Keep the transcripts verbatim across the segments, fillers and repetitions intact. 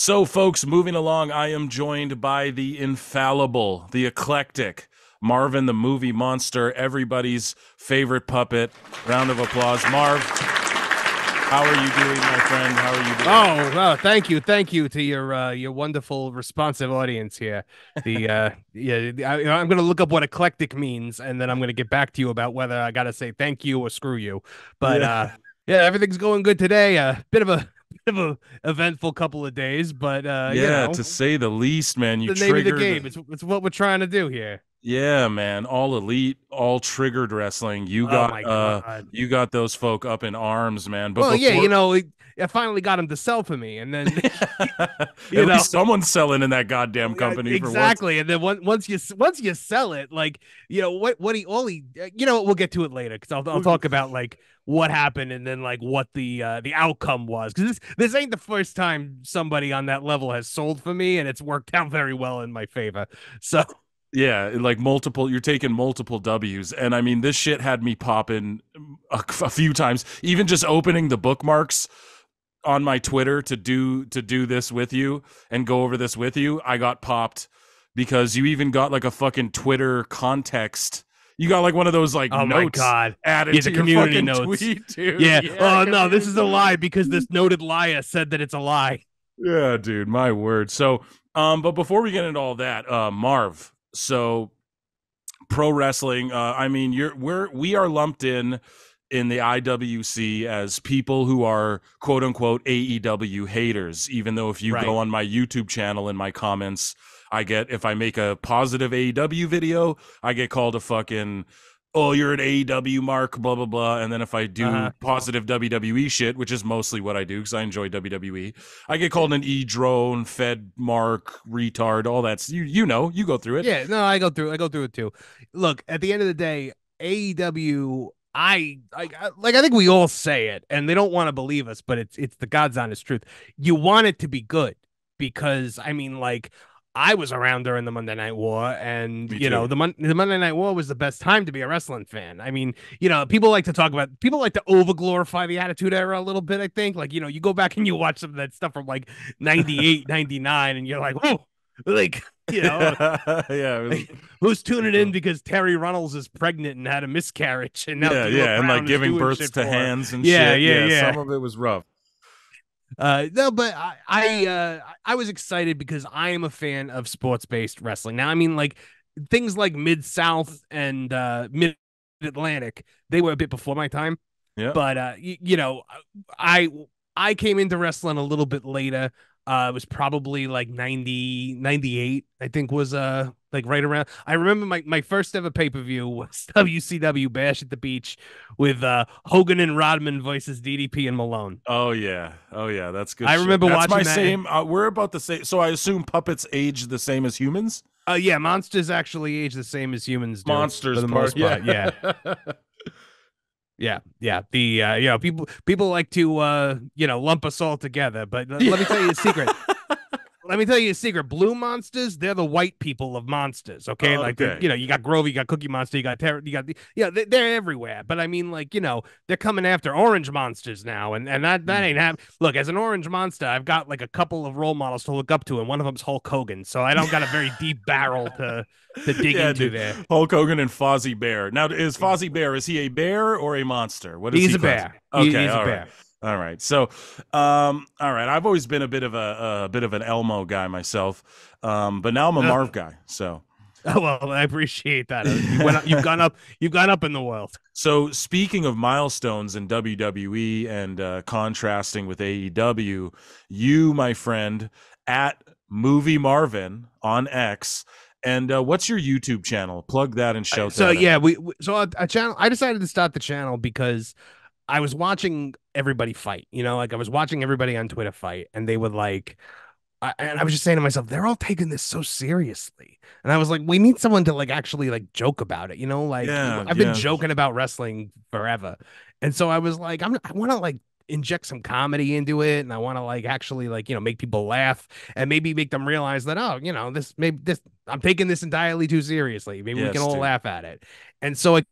So, folks, moving along, I am joined by the infallible, the eclectic, Marvin the Movie Monster, everybody's favorite puppet. Round of applause. Marv, how are you doing, my friend? How are you doing? Oh, well, thank you. Thank you to your uh, your wonderful, responsive audience here. The uh, yeah, I, I'm going to look up what eclectic means, and then I'm going to get back to you about whether I got to say thank you or screw you. But, yeah, uh, yeah everything's going good today. A uh, bit of a... of an eventful couple of days, but uh yeah, you know, to say the least, man. You the name triggered of the game. It's, it's what we're trying to do here. Yeah, man. All Elite, all Triggered Wrestling. You oh got uh you got those folk up in arms, man. But well, before... yeah, you know, I finally got him to sell for me, and then at know. least someone's selling in that goddamn company. Exactly. For once. And then once, once you once you sell it, like, you know what what he all he you know we'll get to it later, because I'll I'll talk about like what happened and then like what the uh, the outcome was, because this this ain't the first time somebody on that level has sold for me, and it's worked out very well in my favor. So yeah, like multiple, you're taking multiple W's, and I mean, this shit had me popping a, a few times. Even just opening the bookmarks on my Twitter to do to do this with you and go over this with you, I got popped because you even got like a fucking Twitter context. You got like one of those like oh notes my God. added yeah, to the your community notes. Tweet, dude. Yeah. yeah. Oh no, this is a lie because this noted liar said that it's a lie. Yeah, dude, my word. So, um, but before we get into all that, uh, Marv. So, pro wrestling. Uh, I mean, you're we're we are lumped in in the I W C as people who are quote unquote A E W haters. Even though if you right. go on my YouTube channel and my comments, I get, if I make a positive A E W video, I get called a fucking, oh, you're an A E W mark, blah, blah, blah. And then if I do uh-huh. positive W W E shit, which is mostly what I do because I enjoy W W E, I get called an E-drone, Fed mark, retard, all that. You you know, you go through it. Yeah, no, I go through I go through it too. Look, at the end of the day, A E W... I, I, I like I think we all say it, and they don't want to believe us, but it's it's the God's honest truth. You want it to be good because, I mean, like, I was around during the Monday Night War, and, you know, the, Mon- the Monday Night War was the best time to be a wrestling fan. I mean, you know, people like to talk about, people like to over-glorify the Attitude Era a little bit, I think. Like, you know, you go back and you watch some of that stuff from, like, ninety-eight, ninety-nine, and you're like, whoa, like, you know, yeah, was, like, who's tuning in because Terry Runnels is pregnant and had a miscarriage? And now yeah, yeah, and, like, giving births to hands and yeah, shit. Yeah, yeah, yeah. Some of it was rough. Uh, no, but I, I, uh, I was excited because I am a fan of sports-based wrestling. Now, I mean, like, things like Mid-South and uh, Mid-Atlantic, they were a bit before my time. Yeah. But, uh, y- you know, I I came into wrestling a little bit later. Uh, it was probably like ninety, ninety-eight, I think was uh like right around. I remember my, my first ever pay-per-view was W C W Bash at the Beach with uh, Hogan and Rodman versus D D P and Malone. Oh, yeah. Oh, yeah. That's good. I shit. remember that's watching my that. Same, uh, we're about the same. So I assume puppets age the same as humans? Uh, yeah. Monsters actually age the same as humans do. Monsters for the part, most part. Yeah. yeah. Yeah, yeah. The uh, you know, people people like to uh, you know, lump us all together, but let, let me tell you a secret. Let me tell you a secret. Blue monsters, they're the white people of monsters. Okay, oh, like okay. you know, you got Grover, you got Cookie Monster, you got Terror, you got the, you know, they, they're everywhere. But I mean, like, you know, they're coming after orange monsters now, and and that that ain't happening. Look, as an orange monster, I've got like a couple of role models to look up to, and one of them's Hulk Hogan. So I don't got a very deep barrel to. To dig yeah, into dude. there. Hulk Hogan and Fozzie Bear. Now, is Fozzie Bear, is he a bear or a monster? What is he's he a bear. Okay, he's all a right. bear. All right. So, um, all right. I've always been a bit of a, a bit of an Elmo guy myf, um, but now I'm a uh, Marv guy. So, oh, well, I appreciate that. You went up, you've gone up. You've gone up in the world. So, speaking of milestones in W W E and uh, contrasting with A E W, you, my friend, at Movie Marvin on X. And uh, what's your YouTube channel? Plug that and shout. So that yeah, out. we so a, a channel. I decided to start the channel because I was watching everybody fight. You know, like I was watching everybody on Twitter fight, and they would like, I, and I was just saying to myself, they're all taking this so seriously. And I was like, we need someone to like actually like joke about it. You know, like yeah, I've yeah. been joking about wrestling forever, and so I was like, I'm I want to like. inject some comedy into it, and I want to like actually like, you know, make people laugh and maybe make them realize that, oh, you know, this maybe this I'm taking this entirely too seriously. Maybe yes, we can all dude. laugh at it. And so I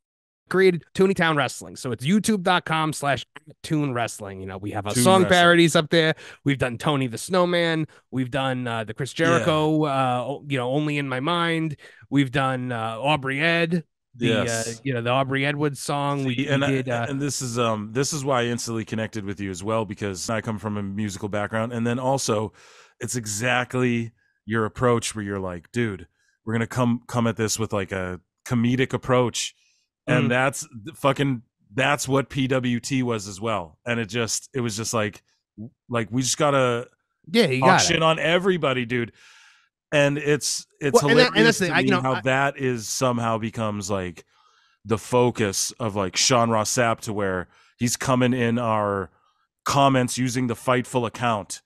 created Toonie Town Wrestling. So it's youtube.com slash Toon Wrestling. You know, we have our Toon song wrestling. Parodies up there. We've done Tony the Snowman. We've done uh, the Chris Jericho, yeah. uh, you know, Only in My Mind. We've done uh, Aubrey Ed. The, yes. uh, you know, the Aubrey Edwards song. See, we, and, we did, I, uh, and this is um this is why I instantly connected with you as well, because I come from a musical background. And then also it's exactly your approach where you're like, dude, we're going to come come at this with like a comedic approach. Mm. And that's fucking that's what P W T was as well. And it just it was just like like we just got to yeah, you got shit on everybody, dude. And it's it's well, hilarious and that, and that's to me I, you know, how I, that is somehow becomes like the focus of like Sean Ross Sapp, to where he's coming in our comments using the Fightful account,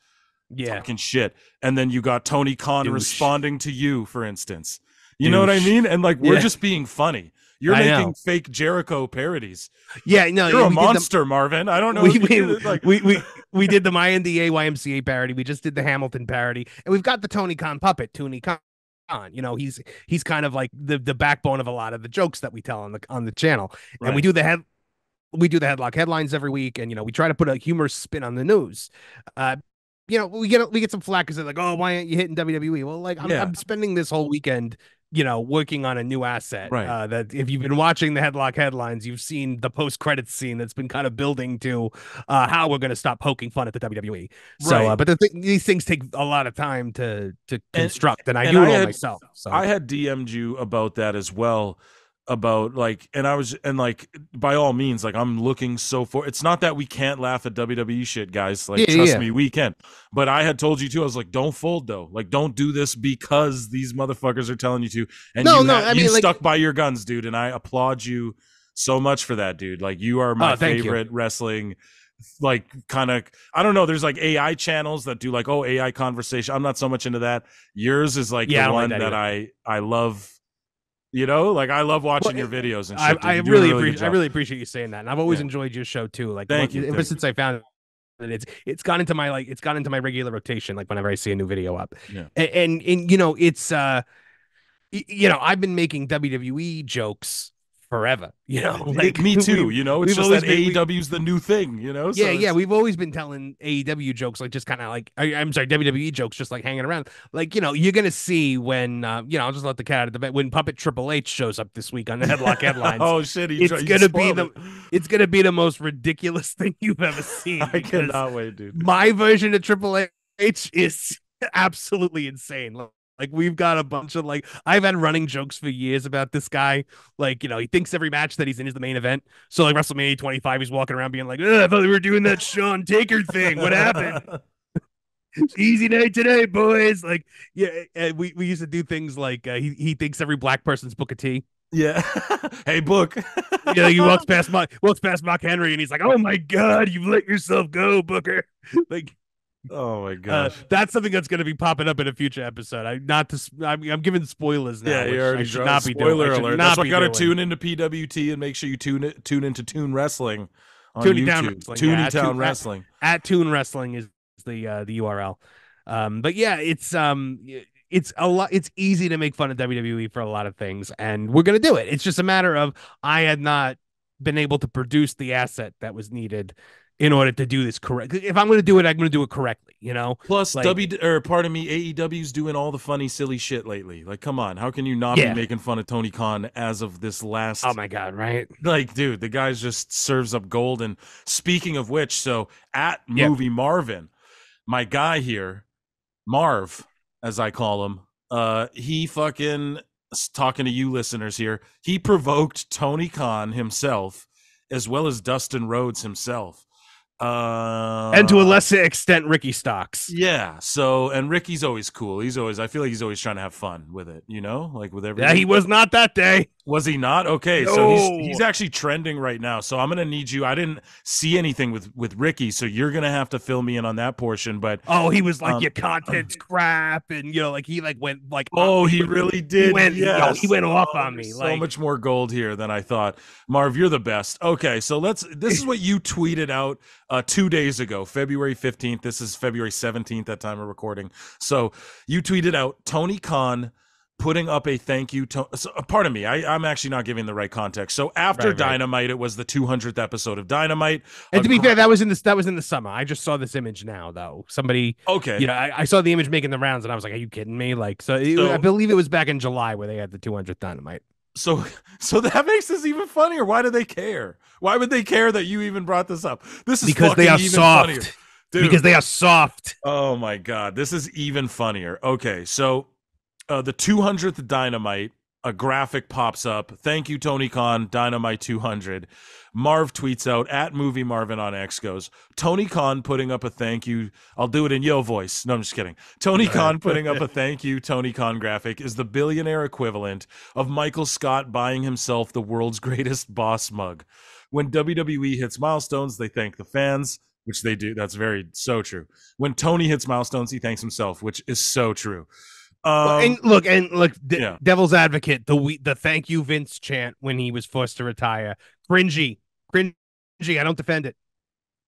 yeah, talking shit. And then you got Tony Khan Douche. responding to you, for instance. You Douche. know what I mean? And like we're yeah. just being funny. You're I making know. fake Jericho parodies. Yeah, no, you're yeah, a monster, the, Marvin. I don't know. We we, like. we we we did the My N D A Y M C A parody. We just did the Hamilton parody, and we've got the Tony Khan puppet, Toonie Khan. You know, he's he's kind of like the the backbone of a lot of the jokes that we tell on the on the channel, right. and we do the head we do the headlock headlines every week, and you know we try to put a humorous spin on the news. Uh, you know, we get we get some flack because they're like, oh, why aren't you hitting W W E? Well, like I'm, yeah. I'm spending this whole weekend, you know, working on a new asset, right. uh, that if you've been watching the headlock headlines, you've seen the post credits scene that's been kind of building to uh, how we're going to stop poking fun at the W W E. Right. So, uh, but the th these things take a lot of time to, to construct. And, and I do it all myself. So I had D M'd you about that as well, about like, and I was, and like, by all means, like I'm looking so for, it's not that we can't laugh at W W E shit, guys. Like, yeah, trust yeah. me, we can. But I had told you too, I was like, don't fold though. Like, don't do this because these motherfuckers are telling you to. And no, you, no, I you mean, stuck like, by your guns, dude. And I applaud you so much for that, dude. Like you are my oh, favorite you. wrestling, like kind of, I don't know. There's like A I channels that do like, oh, A I conversation. I'm not so much into that. Yours is like yeah, the one like that, that I, I love. You know, like I love watching well, your videos and shit. I, I really, really appreciate. I really appreciate you saying that, and I've always yeah. enjoyed your show too. Like, thank you, ever thank since you. I found it, it's it's gone into my like it's gone into my regular rotation. Like whenever I see a new video up, yeah. and, and and you know, it's uh, you know, I've been making W W E jokes forever. You know, like it, me too. We, you know, it's just that been, A E W's the new thing. You know, so yeah, yeah. We've always been telling A E W jokes, like just kind of like I, I'm sorry, W W E jokes, just like hanging around. Like you know, you're gonna see when uh, you know, I'll just let the cat out of the bed when Puppet Triple H shows up this week on the Headlock Headlines. Oh shit, it's try, gonna be the it. it's gonna be the most ridiculous thing you've ever seen. I cannot wait, dude. My version of Triple H is absolutely insane. Look. Like we've got a bunch of like I've had running jokes for years about this guy. Like, you know, he thinks every match that he's in is the main event. So like WrestleMania twenty-five, he's walking around being like, I thought we were doing that Sean Taker thing. What happened? Easy night today, boys. Like, yeah, and we, we used to do things like uh, he, he thinks every black person's Booker T. Yeah. Hey, Book. Yeah, you know, he walks past Mark, walks past Mark Henry and he's like, oh, my God, you've let yourself go, Booker. Like. Oh my gosh, uh, that's something that's going to be popping up in a future episode. I not to, I'm, I'm giving spoilers now. Yeah, you already I should not be spoiler doing. alert. That's why you got to tune into P W T and make sure you tune it, tune into Toon Wrestling on Toonie YouTube. Town Wrestling. Toonie yeah, Town Wrestling at, at Toon Wrestling is the uh, the U R L. Um, but yeah, it's um, it's a lot. It's easy to make fun of W W E for a lot of things, and we're going to do it. It's just a matter of I had not been able to produce the asset that was needed in order to do this correctly. If I'm going to do it, I'm going to do it correctly, you know? Plus, like, W or pardon me, A E W's doing all the funny, silly shit lately. Like, come on. How can you not yeah. be making fun of Tony Khan as of this last... Oh, my God, right? Like, dude, the guy just serves up gold. And speaking of which, so at yep. Movie Marvin, my guy here, Marv, as I call him, uh, he fucking, talking to you listeners here, he provoked Tony Khan himself as well as Dustin Rhodes himself. Uh, and to a lesser extent, Ricky Starks. Yeah. So, and Ricky's always cool. He's always, I feel like he's always trying to have fun with it, you know, like with everything. Yeah, he was not that day. Was he not? Okay. No. So he's, he's actually trending right now. So I'm going to need you. I didn't see anything with, with Ricky. So you're going to have to fill me in on that portion, but. Oh, he was like, um, your content's um, crap. And you know, like he like went like, oh, he really did. He went, yes. you know, he went off oh, on me. So like, much more gold here than I thought. Marv, you're the best. Okay. So let's, this is what you tweeted out. Uh, two days ago, February fifteenth. This is February seventeenth at time of recording. So you tweeted out, Tony Khan putting up a thank you to, so, uh, pardon me, I, I'm actually not giving the right context. So after right, Dynamite, right. It was the two hundredth episode of Dynamite. And to be fair, that was in the that was in the summer. I just saw this image now, though. Somebody, okay, you know, I, I saw the image making the rounds, and I was like, "Are you kidding me?" Like, so, it, so I believe it was back in July where they had the two hundredth Dynamite. So, so that makes this even funnier. Why do they care? Why would they care that you even brought this up? This is because they are even soft. Funnier. Dude. Because they are soft. Oh my God, this is even funnier. Okay, so. Uh, the two hundredth Dynamite, a graphic pops up. Thank you, Tony Khan, Dynamite two hundred. Marv tweets out, at Movie Marvin on X goes, Tony Khan putting up a thank you. I'll do it in yo voice. No, I'm just kidding. Tony Khan putting up a thank you, Tony Khan graphic is the billionaire equivalent of Michael Scott buying himself the world's greatest boss mug. When W W E hits milestones, they thank the fans, which they do. That's very so true. When Tony hits milestones, he thanks himself, which is so true. Um, well, and look, and look, de yeah. devil's advocate, the we the thank you Vince chant when he was forced to retire, cringy, cringy. I don't defend it.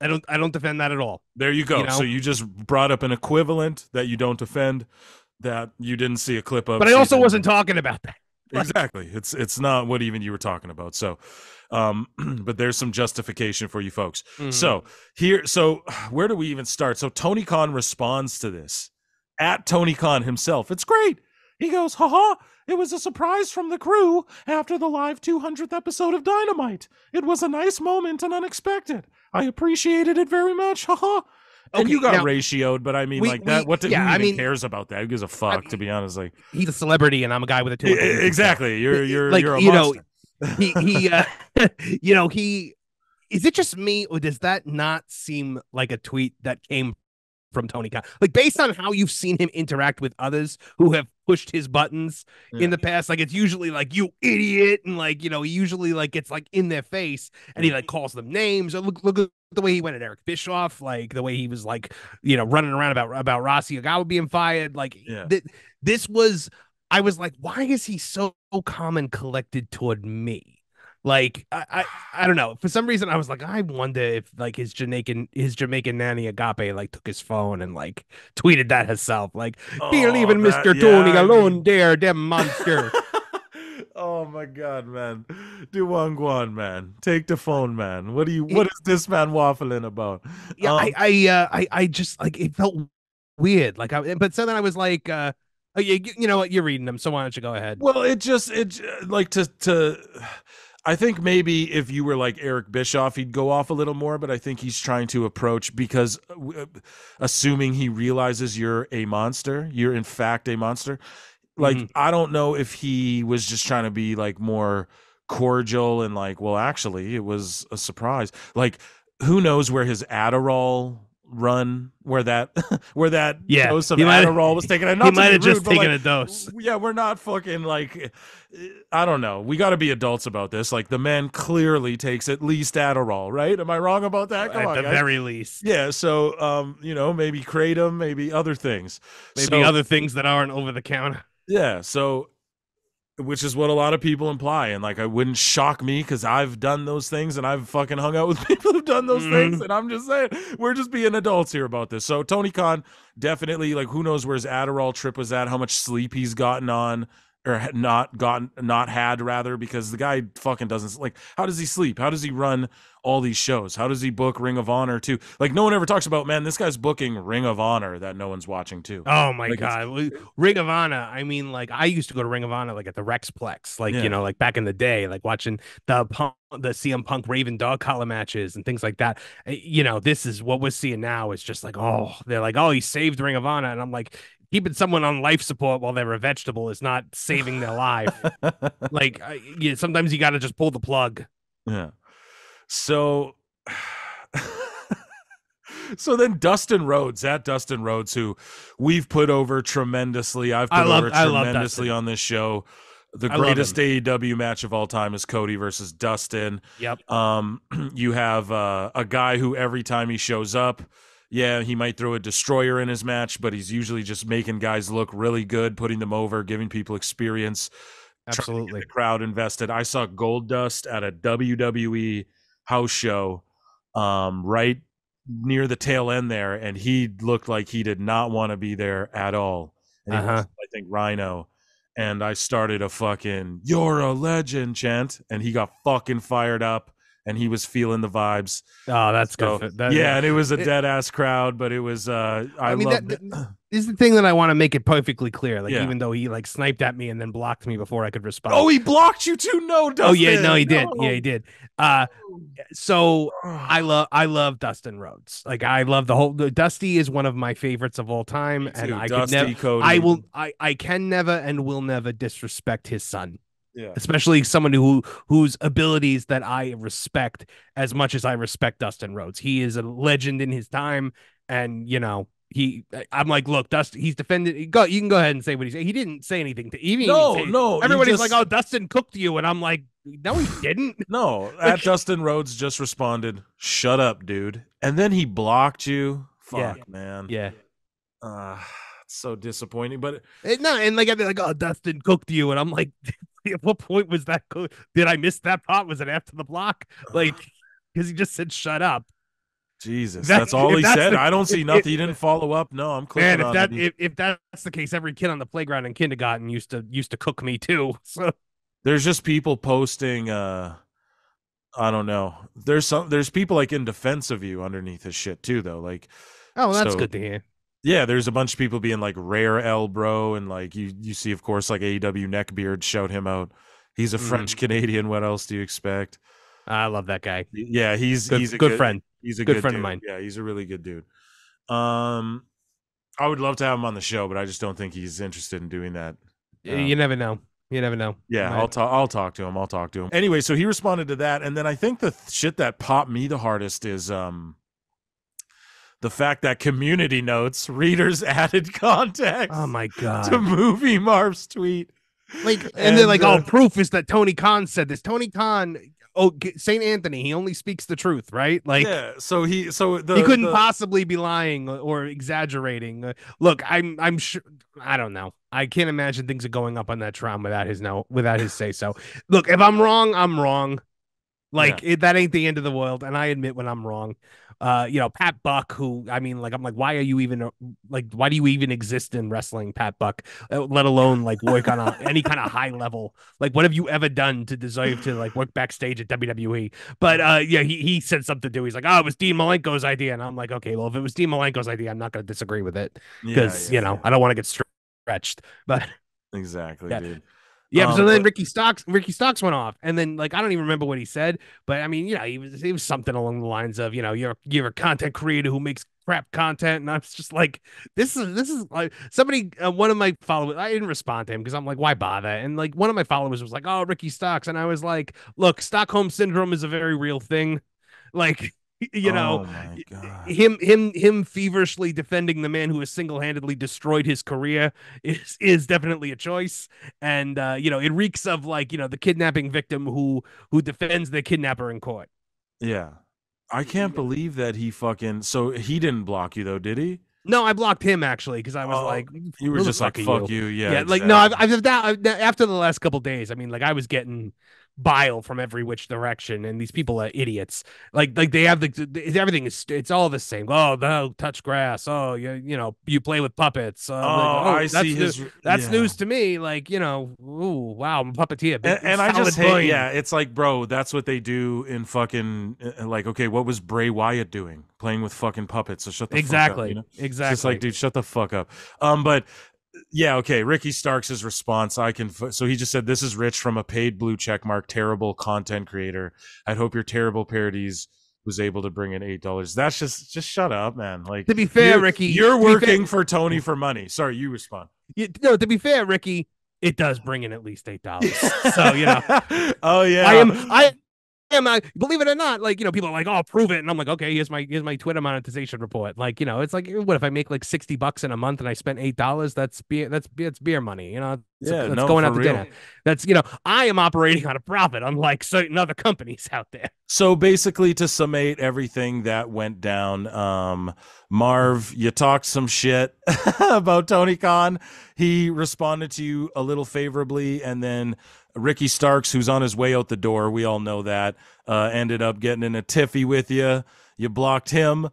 I don't. I don't defend that at all. There you go. You know? So you just brought up an equivalent that you don't defend, that you didn't see a clip of. But I also wasn't talking about that. Exactly. It's it's not what even you were talking about. So, um, but there's some justification for you folks. Mm-hmm. So here, so where do we even start? So Tony Khan responds to this. At Tony Khan himself. It's great. He goes, haha, it was a surprise from the crew after the live two hundredth episode of Dynamite. It was a nice moment and unexpected. I appreciated it very much. Haha. Okay, and you got now, ratioed, but I mean, we, like that. We, what do, yeah, who even I mean, cares about that? Who gives a fuck, I mean, to be honest? Like, he's a celebrity and I'm a guy with a two. Exactly. You're, you're, like, you're a you monster. Know, he, he, uh, you know, he, is it just me or does that not seem like a tweet that came from Tony Khan? Like, based on how you've seen him interact with others who have pushed his buttons yeah. in the past, like, it's usually like, you idiot, and like, you know, he usually like gets like in their face and he like calls them names. Or look look at the way he went at Eric Bischoff, like the way he was like, you know, running around about about Rossi Ogawa being fired. Like yeah. th this was, I was like, why is he so calm and collected toward me? Like, I, I I don't know. For some reason, I was like, I wonder if like his Jamaican his Jamaican nanny Agape like took his phone and like tweeted that herself. Like, oh, you're leaving Mister Tony yeah, I alone mean... there, them monster. Oh my God, man. Duwangwan, man. Take the phone, man. What do you? What it, is this man waffling about? Yeah, um, I I, uh, I I just like it felt weird. Like, I but so then I was like, uh, you you know what? You're reading them, so why don't you go ahead? Well, it just it like to to. I think maybe if you were like Eric Bischoff, he'd go off a little more, but I think he's trying to approach because uh, assuming he realizes you're a monster, you're in fact a monster. Like, mm-hmm. I don't know if he was just trying to be like more cordial and like, well, actually it was a surprise. Like, who knows where his Adderall run where that where that yeah, dose of Adderall was taken. He might have just taken a dose. Yeah, we're not fucking like, I don't know. We got to be adults about this. Like, the man clearly takes at least Adderall, right? Am I wrong about that? Come on, at the very least. Yeah. So, um, you know, maybe kratom, maybe other things, maybe other things that aren't over the counter. Yeah. So, which is what a lot of people imply, and like, I wouldn't shock me because I've done those things and I've fucking hung out with people who've done those mm. things, and I'm just saying, we're just being adults here about this. So Tony Khan, definitely, like, who knows where his Adderall trip was at, how much sleep he's gotten on or not gotten not had rather, because the guy fucking doesn't, like, how does he sleep? How does he run all these shows? How does he book Ring of Honor too? Like, no one ever talks about, man, this guy's booking Ring of Honor that no one's watching too. Oh my like, God. Ring of Honor. I mean, like, I used to go to Ring of Honor, like at the Rexplex, like, yeah. you know, like back in the day, like watching the punk, the C M Punk Raven dog collar matches and things like that. You know, this is what we're seeing now is just like, oh, they're like, oh, he saved Ring of Honor. And I'm like, keeping someone on life support while they're a vegetable is not saving their life. Like, I, yeah, sometimes you got to just pull the plug. Yeah. So, so then Dustin Rhodes, at Dustin Rhodes, who we've put over tremendously. I've put I love, over tremendously on this show. The greatest A E W match of all time is Cody versus Dustin. Yep. Um, you have uh, a guy who every time he shows up, yeah, he might throw a destroyer in his match, but he's usually just making guys look really good, putting them over, giving people experience. Absolutely. Trying to get the crowd invested. I saw Goldust at a W W E house show um, right near the tail end there, and he looked like he did not want to be there at all. And he uh-huh. was, I think, Rhino. and I started a fucking "You're a legend" chant, and he got fucking fired up, and he was feeling the vibes. Oh, that's so good. That, yeah, and it was a dead ass crowd, but it was. Uh, I, I mean, loved that, that is the thing that I want to make it perfectly clear. Like, yeah. even though he like sniped at me and then blocked me before I could respond. Oh, he blocked you too? No, Dustin. Oh yeah, no, he did. No. Yeah, he did. Uh, so I love, I love Dustin Rhodes. Like, I love the whole. Dusty is one of my favorites of all time, me and too. I Dusty, could never. Cody. I will. I, I can never and will never disrespect his son. Yeah. Especially someone who whose abilities that I respect as much as I respect Dustin Rhodes. He is a legend in his time, and you know he. I'm like, look, Dustin. He's defended. Go, you can go ahead and say what he said. He didn't say anything to even. No, say, no. Everybody's just... like, oh, Dustin cooked you, and I'm like, no, he didn't. No, at Dustin Rhodes just responded, "Shut up, dude," and then he blocked you. Fuck, yeah. man. Yeah. Uh, it's so disappointing, but it, no, and like I'd be like, oh, Dustin cooked you, and I'm like. At what point was that? Co- Did I miss that part? Was it after the block? Like, because he just said, "Shut up." Jesus, that, that's all he that's said. The, I don't see nothing. It, he didn't follow up. No, I'm clicking man. If on that, if, if that's the case, every kid on the playground in kindergarten used to used to cook me too. So there's just people posting. Uh, I don't know. There's some. There's people like in defense of you underneath his shit too, though. Like, oh, that's so, good to hear. Yeah, there's a bunch of people being like rare L bro, and like you you see, of course, like A E W neckbeard shout him out. He's a French Canadian. What else do you expect? I love that guy. Yeah, he's good, he's a good, good friend. He's a good, good friend dude. of mine. Yeah, he's a really good dude. Um, I would love to have him on the show, but I just don't think he's interested in doing that. Um, you never know. You never know. Yeah, right. I'll talk. I'll talk to him. I'll talk to him. Anyway, so he responded to that, and then I think the th- shit that popped me the hardest is um. the fact that community notes readers added context. Oh my god! To Movie Marv's tweet, like, and, and they're like, uh, "Oh, proof is that Tony Khan said this." Tony Khan, oh, Saint Anthony, he only speaks the truth, right? Like, yeah. So he, so the, he couldn't the, possibly be lying or exaggerating. Look, I'm, I'm sure. I don't know. I can't imagine things are going up on that tram without his no, without his say so. Look, if I'm wrong, I'm wrong. Like yeah. it, that ain't the end of the world, and I admit when I'm wrong. Uh, you know, Pat Buck, who I mean, like, I'm like, why are you even like, why do you even exist in wrestling, Pat Buck, let alone like work on a, any kind of high level? Like, what have you ever done to deserve to like work backstage at W W E? But uh, yeah, he, he said something to he's like, oh, it was Dean Malenko's idea. And I'm like, OK, well, if it was Dean Malenko's idea, I'm not going to disagree with it because, yeah, yeah, you know, yeah. I don't want to get stretched. But exactly, yeah. dude. Yeah, um, so then Ricky Starks, Ricky Starks went off, and then like I don't even remember what he said, but I mean, you know, he was he was something along the lines of, you know, you're you're a content creator who makes crap content, and I was just like, this is this is like somebody, uh, one of my followers, I didn't respond to him because I'm like, why bother? And like one of my followers was like, oh, Ricky Starks, and I was like, look, Stockholm syndrome is a very real thing, like. You know, oh him him him feverishly defending the man who has single-handedly destroyed his career is is definitely a choice. And, uh, you know, it reeks of like, you know, the kidnapping victim who who defends the kidnapper in court. Yeah, I can't believe that he fucking so he didn't block you, though, did he? No, I blocked him, actually, because I was oh, like, you were just like, fuck you. you. Yeah, yeah exactly. Like, no, I've, I've, I've after the last couple of days, I mean, like I was getting bile from every which direction, and these people are idiots. Like, like they have the everything is it's all the same. Oh, no, touch grass. Oh, you you know you play with puppets. Uh, oh, like, oh, I that's see. His, that's yeah. news to me. Like, you know, ooh, wow, I'm a puppeteer. And, and I just hate. Brain. Yeah, it's like, bro, that's what they do in fucking like. Okay, what was Bray Wyatt doing? Playing with fucking puppets. So shut the exactly. fuck up. You know? Exactly. It's like, dude, shut the fuck up. Um, but. Yeah, okay. Ricky Starks' response, I can. F- so he just said, "This is Rich from a paid blue checkmark, terrible content creator. I'd hope your terrible parodies was able to bring in eight dollars." That's just, just shut up, man. Like, to be fair, you're, Ricky, you're working for Tony for money. Sorry, you respond. You, no, to be fair, Ricky, it does bring in at least eight dollars. So you know. Oh yeah, I am. I. Am I believe it or not, like, you know, people are like, oh, prove it, and I'm like, okay, here's my here's my Twitter monetization report. Like, you know, it's like, what if I make like sixty bucks in a month and I spent eight dollars? That's beer, that's that's beer money, you know. Yeah, that's no, going out to real. dinner. That's, you know, I am operating on a profit, unlike certain other companies out there. So basically, to summate everything that went down, um, Marv, you talked some shit about Tony Khan. He responded to you a little favorably, and then Ricky Starks, who's on his way out the door, we all know that, uh, ended up getting in a tiffy with you. You blocked him.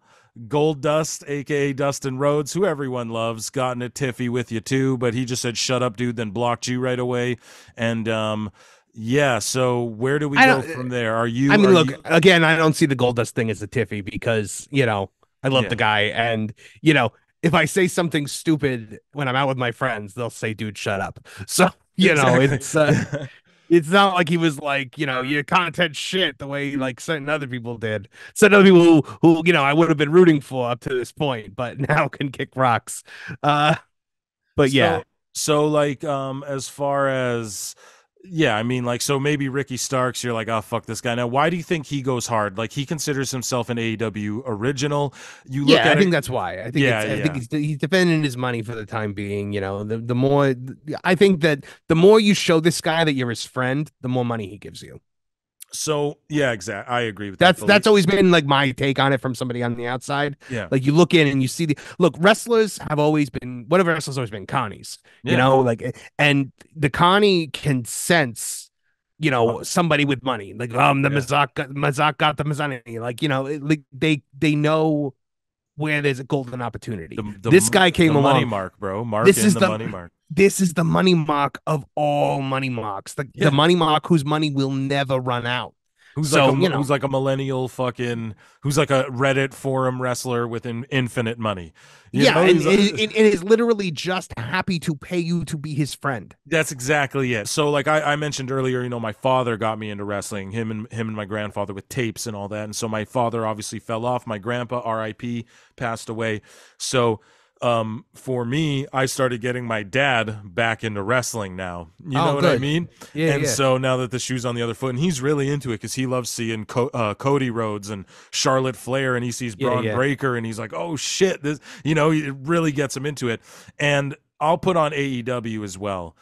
Goldust, a k a. Dustin Rhodes, who everyone loves, got in a tiffy with you too, but he just said, shut up, dude, then blocked you right away. And um, yeah, so where do we I go from there? Are you? I mean, look, you... again, I don't see the Goldust thing as a tiffy because, you know, I love yeah. the guy. And, you know, if I say something stupid when I'm out with my friends, they'll say, dude, shut up. So, you exactly. know, it's... Uh, it's not like he was like, you know, your content shit the way like certain other people did. Certain other people who, who you know, I would have been rooting for up to this point, but now can kick rocks. Uh, but so, yeah. So like um, as far as, yeah, I mean, like, so maybe Ricky Starks, you're like, oh, fuck this guy. Now, why do you think he goes hard? Like, he considers himself an A E W original. You look yeah, at I it, think that's why. I think, yeah, it's, I yeah. think he's, he's defending his money for the time being. You know, the, the more I think that the more you show this guy that you're his friend, the more money he gives you. So, yeah, exactly. I agree with that. That's belief. That's always been like my take on it from somebody on the outside. Yeah. Like you look in and you see the look, wrestlers have always been, whatever wrestlers always been Connies, yeah. you know, like, and the Connie can sense, you know, somebody with money, like, um, the yeah. Mazak, Mazak got the Mazani, like, you know, it, like they, they know where there's a golden opportunity. The, the, this guy came the along. Money mark, bro. Mark this is the, the money mark. This is the money mark of all money marks. The, yeah. the money mark whose money will never run out. Who's, so, like a, you know. who's like a millennial fucking, who's like a Reddit forum wrestler with an infinite money. You yeah, know, and, like, and, and is literally just happy to pay you to be his friend. That's exactly it. So like I, I mentioned earlier, you know, my father got me into wrestling, him and him and my grandfather with tapes and all that. And so my father obviously fell off. My grandpa, R I P, passed away. So um for me, I started getting my dad back into wrestling now, you oh, know what good. I mean yeah and yeah. so now that the shoe's on the other foot, and he's really into it because he loves seeing Co uh, Cody Rhodes and Charlotte Flair, and he sees Braun yeah, yeah. Breaker, and he's like, oh shit, this, you know, it really gets him into it. And I'll put on A E W as well,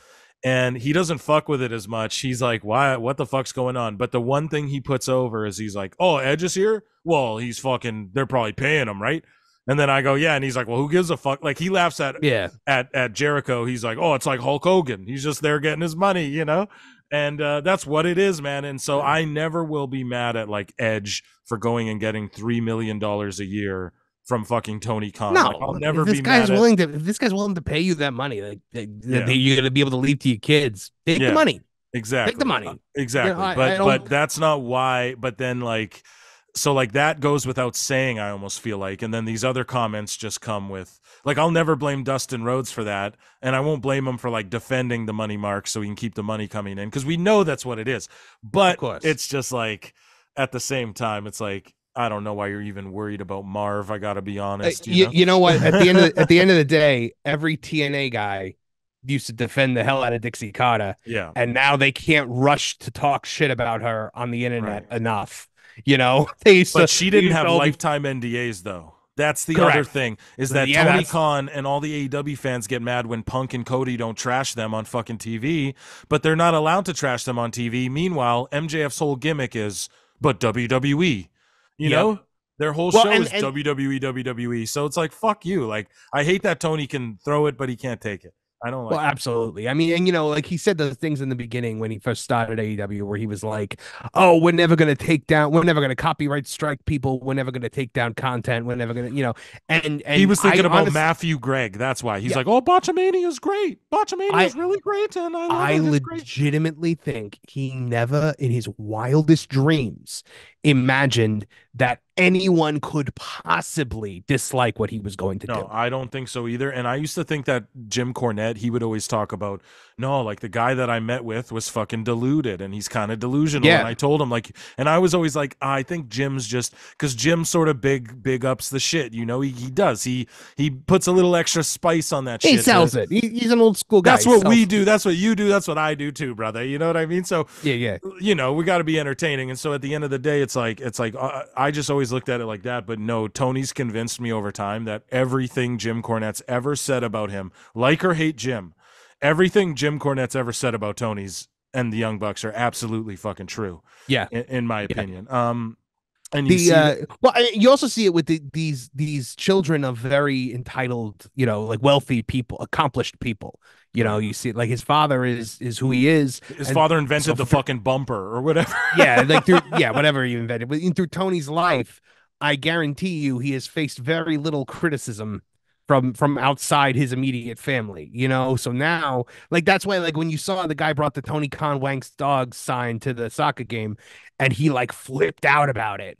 and he doesn't fuck with it as much. He's like, why, what the fuck's going on? But the one thing he puts over is he's like, oh, Edge is here, well, he's fucking, they're probably paying him, right? And then I go, yeah, and he's like, well, who gives a fuck? Like, he laughs at yeah. at at Jericho. He's like, oh, it's like Hulk Hogan. He's just there getting his money, you know? And uh, that's what it is, man. And so I never will be mad at, like, Edge for going and getting three million dollars a year from fucking Tony Khan. No, like, I'll never if this be guy's mad willing at... to, if this guy's willing to pay you that money, like, they, yeah. they, you're going to be able to leave to your kids. Take yeah. the money. Exactly. Take the money. Uh, exactly. You know, I, but I But that's not why. But then, like... So like that goes without saying, I almost feel like, and then these other comments just come with like, I'll never blame Dustin Rhodes for that. And I won't blame him for like defending the money mark so he can keep the money coming in, because we know that's what it is. But it's just like, at the same time, it's like, I don't know why you're even worried about Marv. I got to be honest. Uh, you, you, know? you know what? At the end of the, at the end of the day, every T N A guy used to defend the hell out of Dixie Carter. Yeah. And now they can't rush to talk shit about her on the internet right. enough. You know, they used but to, she didn't have lifetime N D As, though. That's the Correct. other thing is that yeah, Tony that's... Khan and all the A E W fans get mad when Punk and Cody don't trash them on fucking T V, but they're not allowed to trash them on T V. Meanwhile, M J F's whole gimmick is, but W W E, you yep. know, their whole well, show and, is and... W W E, W W E. So it's like, fuck you. Like, I hate that Tony can throw it, but he can't take it. I don't like well, it. absolutely. I mean, and you know, like he said those things in the beginning when he first started A E W, where he was like, oh, we're never going to take down, we're never going to copyright strike people. We're never going to take down content. We're never going to, you know, and, and he was thinking I about honestly, Matthew Gregg. That's why he's yeah. like, oh, Botchamania is great. Botchamania is really great. And I, I legitimately great. think he never in his wildest dreams imagined that anyone could possibly dislike what he was going to no, do. No, I don't think so either. And I used to think that Jim Cornette, he would always talk about, no, like the guy that I met with was fucking deluded and he's kind of delusional. Yeah. And I told him like, and I was always like, I think Jim's just, because Jim sort of big, big ups the shit, you know, he, he does. He, he puts a little extra spice on that he shit. He sells it. He, he's an old school guy. That's what we do. It. That's what you do. That's what I do too, brother. You know what I mean? So yeah, yeah. you know, we got to be entertaining. And so at the end of the day, it's like, it's like, I, I just always looked at it like that, but no, Tony's convinced me over time that everything Jim Cornette's ever said about him, like or hate Jim, everything Jim Cornette's ever said about Tony's and the Young Bucks are absolutely fucking true. Yeah, in, in my opinion. Yeah. Um, and you the see uh, well, I, you also see it with the, these these children of very entitled, you know, like wealthy people, accomplished people. You know, you see, like his father is is who he is. His and father invented so the fucking bumper or whatever. yeah, like through yeah, whatever he invented. But through Tony's life, I guarantee you he has faced very little criticism from from outside his immediate family, you know? So now, like, that's why, like, when you saw the guy brought the Tony Khan Wank's dog sign to the soccer game and he, like, flipped out about it,